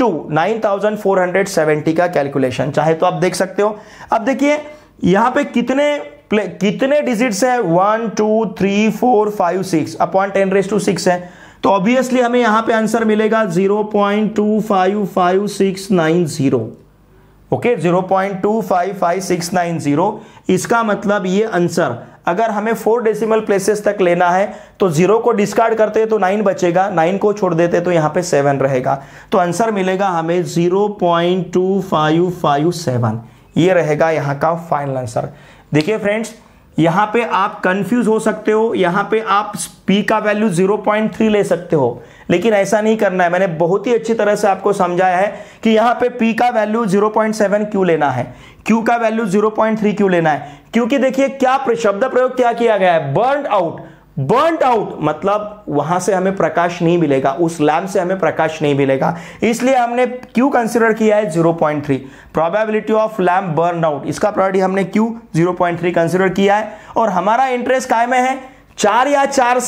× 9470 का कैलकुलेशन। चाहे तो आप देख सकते हो। अब देखिए यहाँ पे कितने डिजिट्स हैं, 1 2 3 4 5 6 अपॉन 10⁶ है, तो ऑब्वियसली हमें यहाँ पे आंसर मिलेगा 0.255690, ओके, 0.255690। इसका मतलब ये आंसर, अगर हमें 4 डेसिमल प्लेसेस तक लेना है तो 0 को डिस्कार्ड करते हैं तो 9 बचेगा, 9 को छोड़ देते तो यहाँ पे 7 रहेगा, तो आंसर मिलेगा हमें 0.2557। ये रहेगा यहाँ का फाइनल आंसर। देखिए फ्रेंड्स, यहाँ पे आप कंफ्यूज हो सकते हो, यहाँ पे आप पी का वैल्यू 0.3 ले सकते हो, लेकिन ऐसा नहीं करना है। मैंने बहुत ही अच्छी तरह से आपको समझाया है कि यहाँ पे पी का वैल्यू 0.7 क्यों लेना है, क्यू का वैल्यू 0.3 क्यों लेना है, क्योंकि देखिए क्या शब्द प्रयोग क्या किया गया है, बर्न्ड आउट मतलब वहां से हमें प्रकाश नहीं मिलेगा, उस लैम्प से हमें प्रकाश नहीं मिलेगा, इसलिए हमने क्यू कंसीडर किया है 0.3। Probability of lamp burn out, इसका प्रॉपर्टी हमने क्यू 0.3 कंसीडर किया है, और हमारा इंटरेस्ट काय में है, 4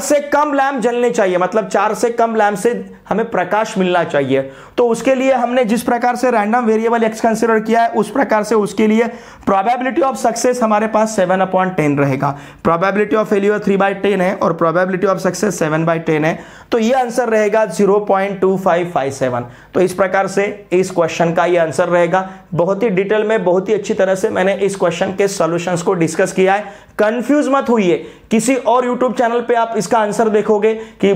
से कम लैम्प जलने चाहिए, मतलब 4 से कम लैम्प से हमें प्रकाश मिलना चाहिए। तो उसके लिए हमने जिस प्रकार से रैंडम वेरिएबल एक्स कंसीडर किया है उस प्रकार से उसके लिए प्रोबेबिलिटी ऑफ सक्सेस हमारे पास 7/10 रहेगा, प्रोबेबिलिटी ऑफ फेल्यूर 3/10 है और प्रोबेबिलिटी ऑफ सक्सेस 7/10 है, तो ये आंसर रहेगा 0.2557। तो इस प्रकार से इस क्वेश्चन का ये आंसर रहेगा। बहुत ही डिटेल में, बहुत ही अच्छी तरह से मैंने इस क्वेश्चन के सॉल्यूशंस को डिस्कस किया है। कंफ्यूज मत होइए, किसी और YouTube चैनल पे आप इसका आंसर देखोगे कि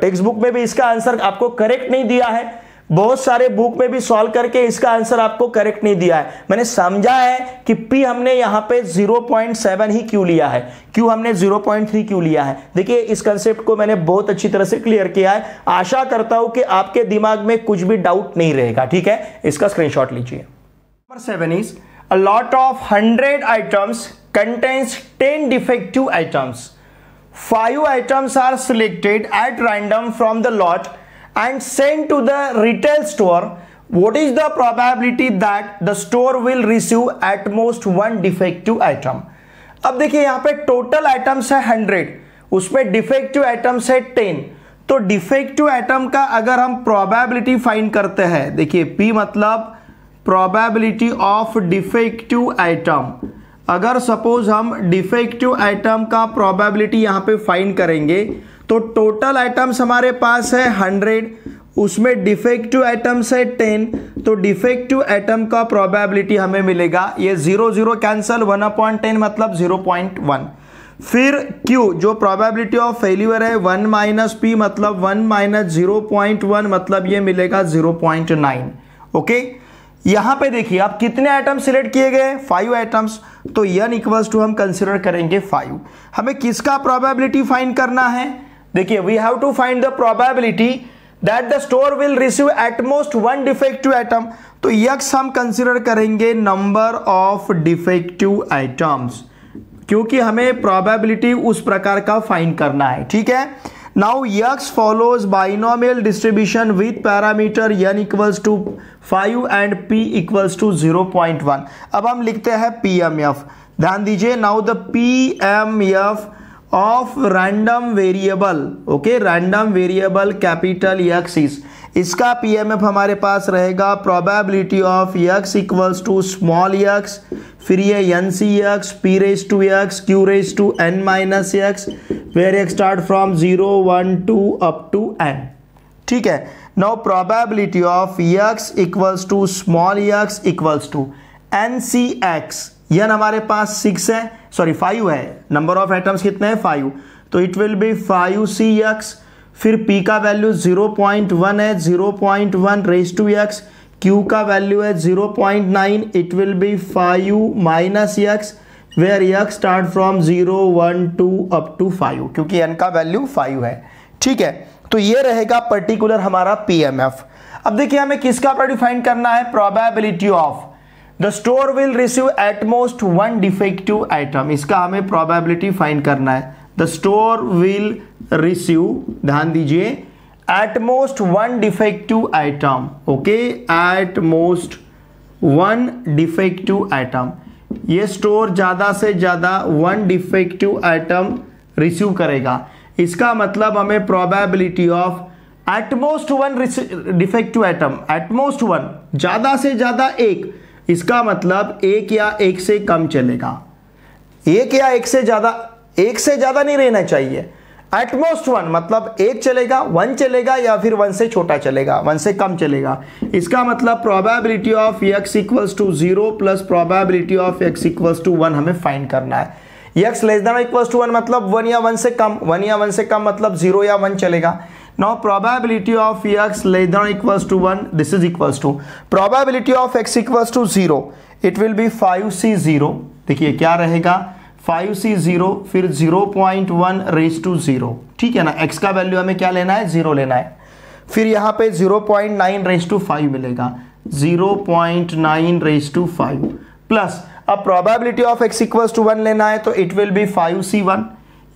टेक्स्ट बुक में भी इसका आंसर आपको करेक्ट नहीं दिया है, बहुत सारे बुक में भी सॉल्व करके इसका आंसर आपको करेक्ट नहीं दिया है। मैंने समझा है कि पी हमने यहाँ पे 0.7 ही क्यों लिया है, क्यू हमने 0.3 क्यों लिया है। देखिए इस कंसेप्ट को मैंने बहुत अच्छी तरह से क्लियर किया है। आशा करता हूं कि आपके दिमाग में कुछ भी डाउट नहीं रहेगा, ठीक है। इसका स्क्रीनशॉट लीजिए। Number 7 is a lot of 100 items contains 10 defective items. 5 items are selected at random from the lot and sent to the retail store. What is the probability that the store will receive at most 1 defective item? अब देखिए यहाँ पे total items है 100, उसमें defective items है 10, तो defective item का अगर हम probability find करते हैं, देखिए P मतलब probability of defective item। अगर सपोज हम डिफेक्टिव आइटम का प्रोबेबिलिटी यहाँ पे फाइंड करेंगे तो टोटल आइटम्स हमारे पास है 100, उसमें डिफेक्टिव आइटम्स है 10, तो डिफेक्टिव आइटम का प्रोबेबिलिटी हमें मिलेगा, ये 0 0 कैंसल, 1/10 मतलब 0.1। फिर Q जो प्रोबेबिलिटी ऑफ फेल्यूर है 1 - P मतलब 1 - 0.1 मतलब ये मिलेगा 0.9, ओके। यहाँ पे देखिए आप कितने आइटम सिलेक्ट किए गए, 5 आइटम्स, तो n = हम कंसीडर करेंगे 5। हमें किसका प्रोबेबिलिटी फाइंड करना है, देखिए we have to find the probability that the store will receive at most 1 defective item, तो x हम कंसीडर करेंगे नंबर ऑफ डिफेक्टिव आइटम्स, क्योंकि हमें प्रोबेबिलिटी उस प्रकार का फाइंड करना है, ठीक है। Now x follows binomial distribution with parameter n equals to 5 and P equals to 0.1। अब हम लिखते हैं पी एम एफ। ध्यान दीजिए, now the P M F of random variable, okay, random variable capital x is, इसका P M F हमारे पास रहेगा probability of x equals to small x, फिर ये n C x, p raise to x, q raise to N minus x, where x start from 0, 1, 2 up to N. ठीक है, now probability of x equals to small x equals to n C x. N हमारे पास 5 है, number of items कितने हैं 5, तो it will be 5 C x, फिर P का value 0.1 है, 0.1 रेज टू एक्स, क्यू का वैल्यू है 0.9, it will be 5 minus x, where x start from 0, 1, 2 up to 5, क्योंकि एन का वैल्यू 5 है। ठीक है, तो ये रहेगा पर्टिकुलर हमारा पी एम एफ। अब देखिए हमें किसका डिफाइन करना है, probability of The store will receive at most one defective item. इसका हमें probability find करना है। The store will receive, ध्यान दीजिए, at most one defective item. Okay, at most one defective item. ये store ज़्यादा से ज़्यादा one defective item receive करेगा। इसका मतलब हमें probability of at most one defective item, at most one, ज़्यादा से ज़्यादा एक, इसका मतलब एक या एक से कम चलेगा, एक या एक से ज़्यादा, एक से ज़्यादा नहीं रहना चाहिए। एटमोस्ट वन मतलब एक चलेगा, वन चलेगा, या फिर वन से छोटा चलेगा, वन से कम चलेगा। इसका मतलब probability of x equals to 0 plus probability of x equals to 1 हमें फाइंड करना है। X less than equals to 1 मतलब 1 या 1 से कम मतलब 0 या 1 चलेगा। Now probability of x less than or equals to 1, this is equals to probability of x equals to 0, it will be 5 C 0, देखिए क्या रहेगा 5 C 0, फिर 0.1 रेज टू 0, ठीक है ना, x का वैल्यू हमें क्या लेना है 0 लेना है, फिर यहाँ पे 0.9 रेज टू 5 मिलेगा, 0.9 रेज टू 5 प्लस, अब probability of x equals to 1 लेना है तो it will be 5 C 1,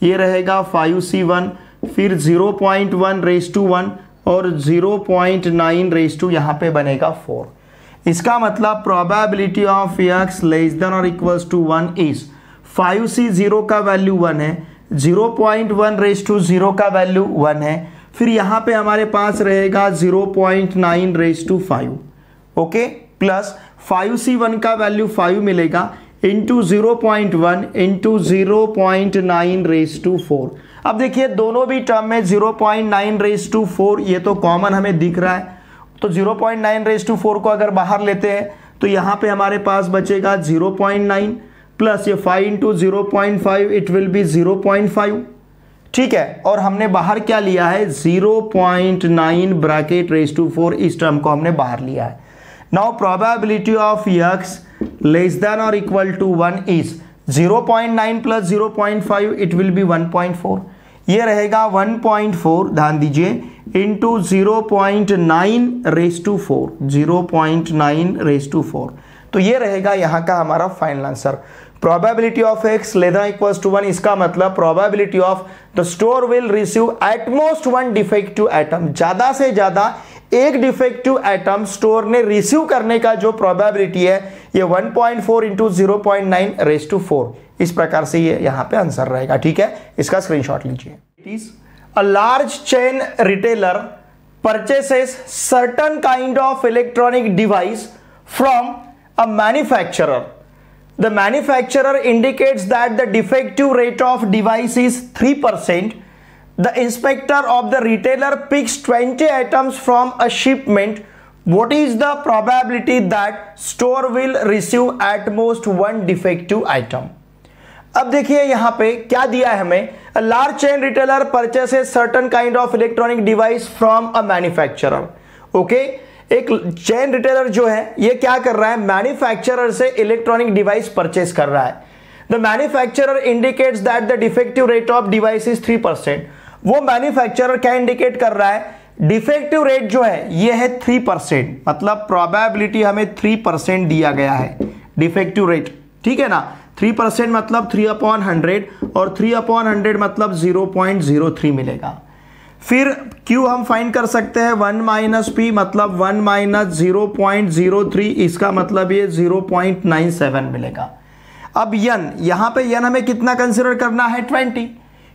ये रहेगा 5 C 1, फिर 0.1 रेज टू 1 और 0.9 रेज टू यहाँ पे बनेगा 4। इसका मतलब probability of x less than और इक्वल्स टू 1 इज 5 C 0 का वैल्यू 1 है, 0.1 रेज टू 0 का वैल्यू 1 है, फिर यहाँ पे हमारे पास रहेगा 0.9 raise to 5, okay, plus 5 C 1 का वैल्यू 5 मिलेगा इंटू 0.1 इंटू 0.9 रेज टू 4। अब देखिए दोनों भी टर्म में 0.9 रेज टू 4 ये तो कॉमन हमें दिख रहा है, तो 0.9 रेज टू 4 को अगर बाहर लेते हैं तो यहाँ पे हमारे पास बचेगा 0.9 प्लस ये 5 इंटू 0.5, इट विल बी 0.5, ठीक है, और हमने बाहर क्या लिया है 0.9 ब्रैकेट रेज टू 4, इस टर्म को हमने बाहर लिया है। Now probability of x less than और equal to 1 is 0.9 plus 0.5, it will be 1.4, ये रहेगा 1.4, ध्यान दीजिए, into 0.9 raise to 4, 0.9 raise to 4, तो ये रहेगा यहाँ का हमारा final answer. Probability of x less than equals to 1, इसका मतलब probability of the store will receive at most one defective item, ज़्यादा से ज़्यादा एक डिफेक्टिव एटम स्टोर ने रिसीव करने का जो प्रोबेबिलिटी है ये 1.4 इंटू 0.9 रेज टू 4, इस प्रकार से ये यहाँ पे आंसर रहेगा। ठीक है, इसका स्क्रीनशॉट लीजिए। It is a large chain retailer purchases certain kind of electronic device from a manufacturer, the manufacturer indicates that the defective rate of device is 3%, the inspector of the retailer picks 20 items from a shipment, what is the probability that store will receive at most one defective item? अब देखिए यहाँ पे क्या दिया है हमें, a large chain retailer purchases certain kind of electronic device from a manufacturer, okay, एक chain retailer जो है ये क्या कर रहा है manufacturer से electronic device purchase कर रहा है, the manufacturer indicates that the defective rate of device is 3%, वो मैन्युफैक्चरर क्या इंडिकेट कर रहा है डिफेक्टिव रेट जो है ये है 3%, मतलब प्रोबेबिलिटी हमें 3% दिया गया है डिफेक्टिव रेट, ठीक है ना, 3% मतलब 3/100 और 3/100 मतलब 0.03 मिलेगा। फिर Q हम फाइंड कर सकते हैं 1 माइनस पी मतलब 1 माइनस 0.03, इसका मतलब ये 0.97 मिलेगा। अब यन, यहाँ पे यन हमें कितना कंसिडर करना है 20,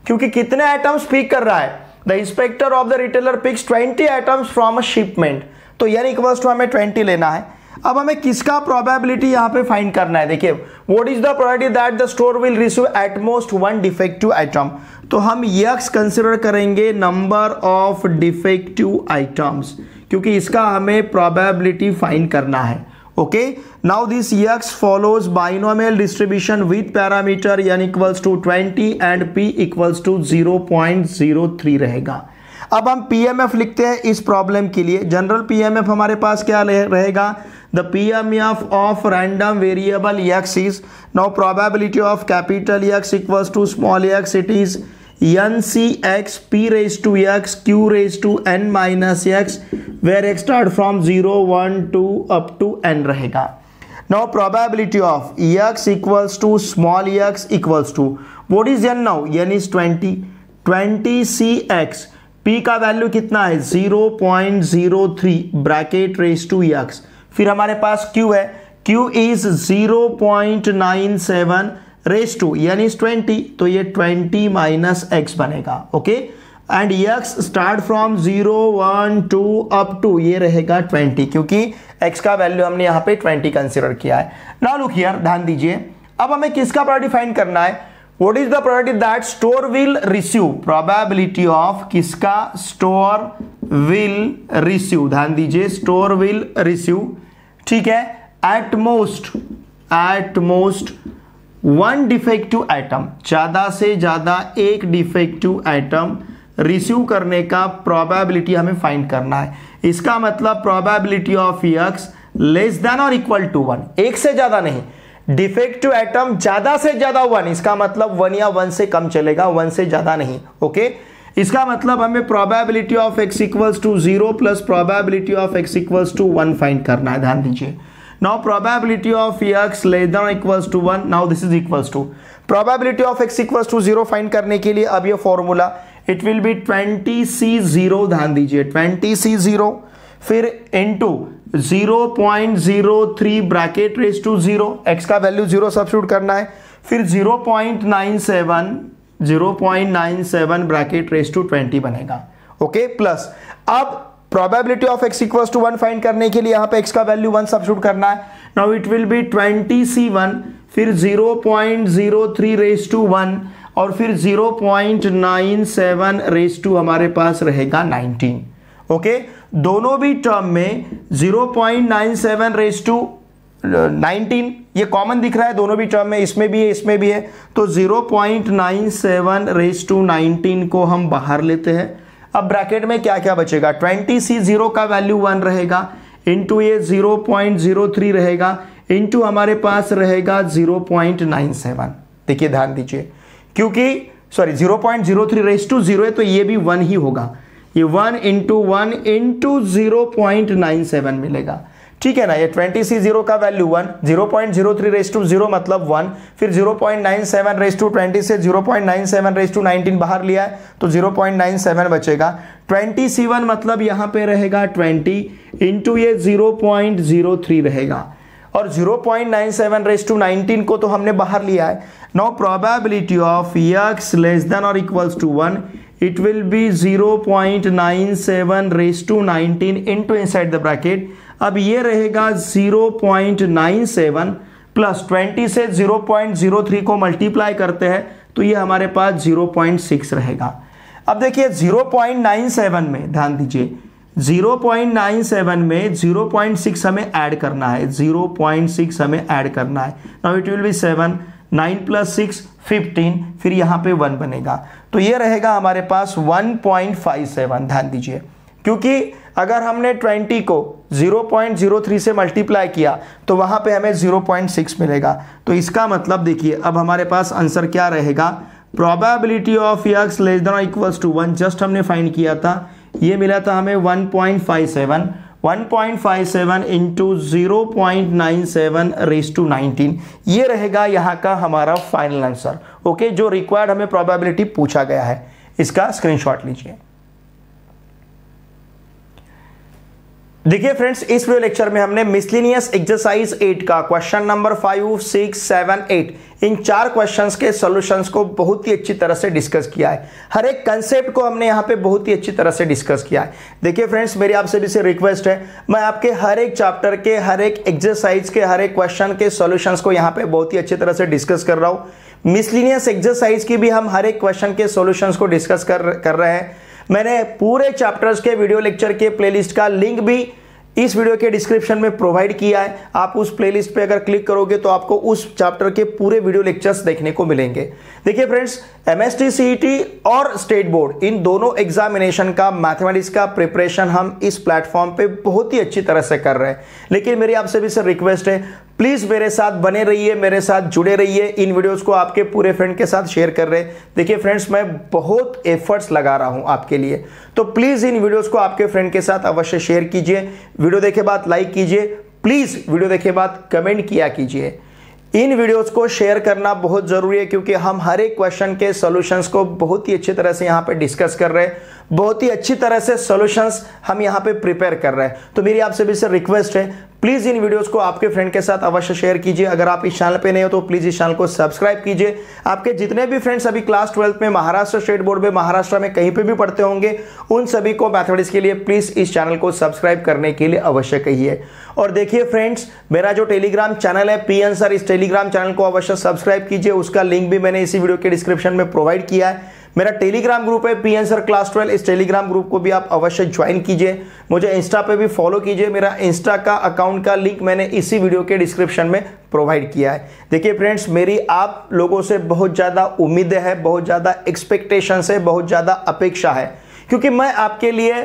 क्योंकि कितने आइटम्स पिक कर रहा है। The inspector of the retailer picks 20 items from a shipment, तो यन इक्वल्स टू हमें 20 लेना है। अब हमें किसका प्रोबेबिलिटी यहाँ पे फाइंड करना है। देखिए what is the probability that the store will receive at most one defective item, तो हम यक्स कंसिडर करेंगे नंबर ऑफ डिफेक्टिव आइटम्स, क्योंकि इसका हमें प्रोबेबिलिटी फाइंड करना है। Okay, now this x follows binomial distribution with parameter N equals to 20 and P equals to 0.03 रहेगा। अब हम पीएमएफ लिखते हैं इस प्रॉब्लम के लिए। जनरल पीएमएफ हमारे पास क्या रहेगा, the PMF of random variable x is, now probability of capital X equals to small x, it is N C x P raise to x Q raise to N minus x, where x start from 0, 1, 2 up to n रहेगा। Now probability of x equals to small x equals to what is N, now N is 20 C x, P का value कितना है 0.03 bracket raise to x, फिर हमारे पास Q है, Q is 0.97 raise to यानी 20, तो ये 20 माइनस एक्स बनेगा। Okay, and x start from 0, 1, 2 up to ये रहेगा 20, क्योंकि x का वैल्यू हमने यहाँ पे 20 कंसिडर किया है। नाउ लुक हियर, ध्यान दीजिए, अब हमें किसका प्रोबेबिलिटी फाइंड करना है। What is the probability that store will receive, probability of किसका store will receive, ध्यान दीजिए store will receive, ठीक है, at most one defective item, ज़्यादा से ज़्यादा एक defective item receive करने का probability हमें find करना है। इसका मतलब probability of x less than or equal to 1, एक से ज़्यादा नहीं, डिफेक्टिव एटम ज्यादा से ज्यादा 1, इसका मतलब 1 या 1 से कम चलेगा, 1 से ज्यादा नहीं। ओके, इसका मतलब हमें probability of x equals to 0 plus probability of x equals to 1 find करना है। ध्यान दीजिए, now probability of x less than equals to 1, now this is equals to probability of x equals to 0 find करने के लिए अब ये formula, it will B 20C0, ध्यान दीजिए 20C0 फिर into 0.03 bracket raise to 0, x का वैल्यू 0 सब्स्टिट्यूट करना है, फिर 0.97 ब्रैकेट रेस टू 20 बनेगा। ओके, प्लस अब probability of x equals to 1 find करने के लिए यहाँ पे x का वैल्यू 1 सब्स्टिट्यूट करना है। Now it will B 20C1 फिर 0.03 रेस टू 1 और फिर 0.97 रेस टू हमारे पास रहेगा 19। ओके, दोनों भी टर्म में 0.97 रेस टू 19 ये कॉमन दिख रहा है, दोनों भी टर्म में, इसमें भी है इसमें भी है, तो 0.97 रेस टू 19 को हम बाहर लेते हैं। अब ब्रैकेट में क्या क्या बचेगा, 20C0 का वैल्यू 1 रहेगा, इंटू ये 0.03 रहेगा, इंटू हमारे पास रहेगा 0.97। देखिए ध्यान दीजिए, क्योंकि 0.03 रेस टू 0 है तो ये भी 1 ही होगा, ये 1 इंटू 0.97 मिलेगा, ठीक है ना। ये 20C0 का वैल्यू 1, 0.03 रेस टू 0 मतलब 1, फिर 0.97 रेस टू 20 से 0.97 रेस टू 19 बाहर लिया है तो 0.97 बचेगा। 20C1 मतलब यहाँ पे रहेगा 20 इंटू ये 0.03 रहेगा और 0.97 रेस टू 19 को तो हमने बाहर लिया है। Now probability of x less than और equals to 1, it will be 0.97 raised to 19 into inside the bracket, अब ये रहेगा 0.97 प्लस 20 से 0.03 को मल्टीप्लाई करते हैं तो ये हमारे पास 0.6 रहेगा। अब देखिए 0.97 में ध्यान दीजिए, 0.97 में 0.6 हमें ऐड करना है, 0.6 हमें ऐड करना है। Now it will be 7 9 plus 6 15 फिर यहाँ पे 1 बनेगा, तो ये रहेगा हमारे पास 1.57। ध्यान दीजिए, क्योंकि अगर हमने 20 को 0.03 से मल्टीप्लाई किया तो वहाँ पे हमें 0.6 मिलेगा, तो इसका मतलब देखिए अब हमारे पास आंसर क्या रहेगा, probability of x less than और इक्वल्स टू 1 जस्ट हमने फाइंड किया था, ये मिला था हमें 1.57 इंटू 0.97 रेस टू 19, ये रहेगा यहाँ का हमारा फाइनल आंसर। ओके, जो रिक्वायर्ड हमें प्रोबेबिलिटी पूछा गया है, इसका स्क्रीनशॉट लीजिए। देखिए फ्रेंड्स, इस वीडियो लेक्चर में हमने मिसलिनियस एक्सरसाइज 8 का क्वेश्चन नंबर 5, 6, 7, 8 इन चार क्वेश्चंस के सॉल्यूशंस को बहुत ही अच्छी तरह से डिस्कस किया है। हर एक कंसेप्ट को हमने यहाँ पे बहुत ही अच्छी तरह से डिस्कस किया है। देखिए फ्रेंड्स, मेरी आपसे भी से रिक्वेस्ट है, मैं आपके हर एक चैप्टर के, हर एक एक्सरसाइज के, हर एक क्वेश्चन के सॉल्यूशंस को यहाँ पे बहुत ही अच्छी तरह से डिस्कस कर रहा हूँ। मिसलिनियस एक्सरसाइज की भी हम हर एक क्वेश्चन के सॉल्यूशंस को डिस्कस कर रहे हैं। मैंने पूरे चैप्टर्स के वीडियो लेक्चर के प्लेलिस्ट का लिंक भी इस वीडियो के डिस्क्रिप्शन में प्रोवाइड किया है। आप उस प्लेलिस्ट पे अगर क्लिक करोगे तो आपको उस चैप्टर के पूरे वीडियो लेक्चर्स देखने को मिलेंगे। देखिए फ्रेंड्स, MHTCET और स्टेट बोर्ड इन दोनों एग्जामिनेशन का मैथमेटिक्स का प्रिपरेशन हम इस प्लेटफॉर्म पे बहुत ही अच्छी तरह से कर रहे हैं। लेकिन मेरी आपसे भी सर रिक्वेस्ट है, प्लीज़ मेरे साथ बने रहिए, मेरे साथ जुड़े रहिए, इन वीडियोस को आपके पूरे फ्रेंड के साथ शेयर कर रहे हैं। देखिए फ्रेंड्स, मैं बहुत एफर्ट्स लगा रहा हूं आपके लिए, तो प्लीज़ इन वीडियोस को आपके फ्रेंड के साथ अवश्य शेयर कीजिए। वीडियो देखे बाद लाइक कीजिए, प्लीज़ वीडियो देखे बाद कमेंट किया कीजिए। इन वीडियोस को शेयर करना बहुत ज़रूरी है, क्योंकि हम हर एक क्वेश्चन के सॉल्यूशंस को बहुत ही अच्छी तरह से यहाँ पे डिस्कस कर रहे हैं, बहुत ही अच्छी तरह से सॉल्यूशंस हम यहाँ पे प्रिपेयर कर रहे हैं। तो मेरी आप सभी से रिक्वेस्ट है, प्लीज़ इन वीडियोस को आपके फ्रेंड के साथ अवश्य शेयर कीजिए। अगर आप इस चैनल पे नए हो तो प्लीज़ इस चैनल को सब्सक्राइब कीजिए। आपके जितने भी फ्रेंड्स अभी क्लास 12th में, महाराष्ट्र स्टेट बोर्ड में, महाराष्ट्र में कहीं पे भी पढ़ते होंगे, उन सभी को मैथमेटिक्स के लिए प्लीज़ इस चैनल को सब्सक्राइब करने के लिए अवश्य कहिए। और देखिए फ्रेंड्स, मेरा जो टेलीग्राम चैनल है PN सर, इस टेलीग्राम चैनल को अवश्य सब्सक्राइब कीजिए। उसका लिंक भी मैंने इसी वीडियो के डिस्क्रिप्शन में प्रोवाइड किया है। मेरा टेलीग्राम ग्रुप है PN सर क्लास 12, इस टेलीग्राम ग्रुप को भी आप अवश्य ज्वाइन कीजिए। मुझे इंस्टा पे भी फॉलो कीजिए, मेरा इंस्टा का अकाउंट का लिंक मैंने इसी वीडियो के डिस्क्रिप्शन में प्रोवाइड किया है। देखिए फ्रेंड्स, मेरी आप लोगों से बहुत ज़्यादा उम्मीद है, बहुत ज़्यादा एक्सपेक्टेशन है, बहुत ज़्यादा अपेक्षा है, क्योंकि मैं आपके लिए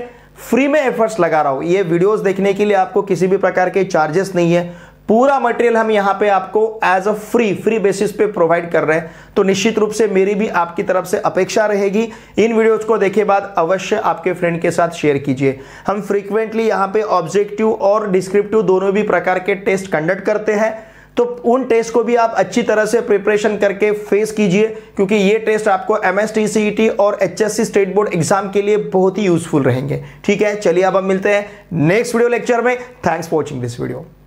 फ्री में एफर्ट्स लगा रहा हूँ। ये वीडियोज़ देखने के लिए आपको किसी भी प्रकार के चार्जेस नहीं है, पूरा मटेरियल हम यहाँ पे आपको एज अ फ्री बेसिस पे प्रोवाइड कर रहे हैं। तो निश्चित रूप से मेरी भी आपकी तरफ से अपेक्षा रहेगी, इन वीडियोस को देखे बाद अवश्य आपके फ्रेंड के साथ शेयर कीजिए। हम फ्रीक्वेंटली यहाँ पे ऑब्जेक्टिव और डिस्क्रिप्टिव दोनों भी प्रकार के टेस्ट कंडक्ट करते हैं, तो उन टेस्ट को भी आप अच्छी तरह से प्रिपरेशन करके फेस कीजिए, क्योंकि ये टेस्ट आपको MHTCET और HSC स्टेट बोर्ड एग्जाम के लिए बहुत ही यूजफुल रहेंगे। ठीक है, चलिए अब हम मिलते हैं नेक्स्ट वीडियो लेक्चर में। Thanks for watching this video.